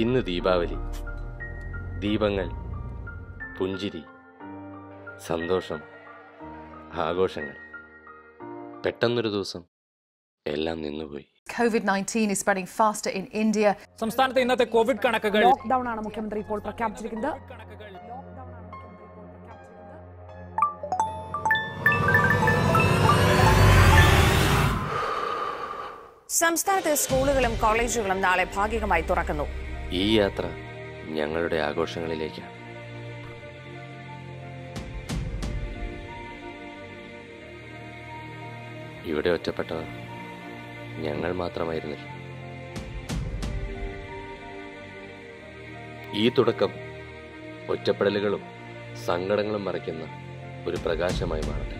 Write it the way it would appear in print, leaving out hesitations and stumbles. ഇന്ന് ദീപാവലി. ദീപങ്ങൾ, പുഞ്ചിരി, സന്തോഷം, ആഘോഷങ്ങൾ. പെട്ടെന്നൊരു ദിവസം എല്ലാം നിന്നുപോയി. COVID-19 is spreading faster in India. സംസ്ഥാനത്തെ ഇന്നത്തെ കോവിഡ് കണക്കുകൾ. ലോക്ക്ഡൗൺ ആണ് മുഖ്യമന്ത്രി ഇപ്പോൾ പ്രഖ്യാപിച്ചിരിക്കുന്നത്. സംസ്ഥാനത്തെ സ്കൂളുകളും കോളേജുകളും നാളെ ഭാഗികമായി തുറക്കുന്നു. ഈ യാത്ര ഞങ്ങളുടെ ആഘോഷങ്ങളിലേക്കാണ്. ഇവിടെ ഒറ്റപ്പെട്ടവർ ഞങ്ങൾ മാത്രമായിരുന്നില്ല. ഈ തുടക്കം ഒറ്റപ്പെടലുകളും സങ്കടങ്ങളും മറയ്ക്കുന്ന ഒരു പ്രകാശമായി മാറട്ടെ.